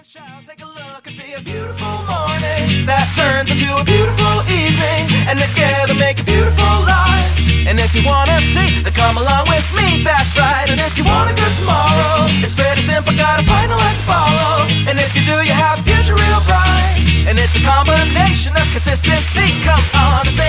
Child, take a look and see a beautiful morning that turns into a beautiful evening, and together make a beautiful life. And if you want to see, then come along with me, that's right. And if you want a good tomorrow, it's pretty simple, got a final line to follow. And if you do, you have a future real bright. And it's a combination of consistency, come on.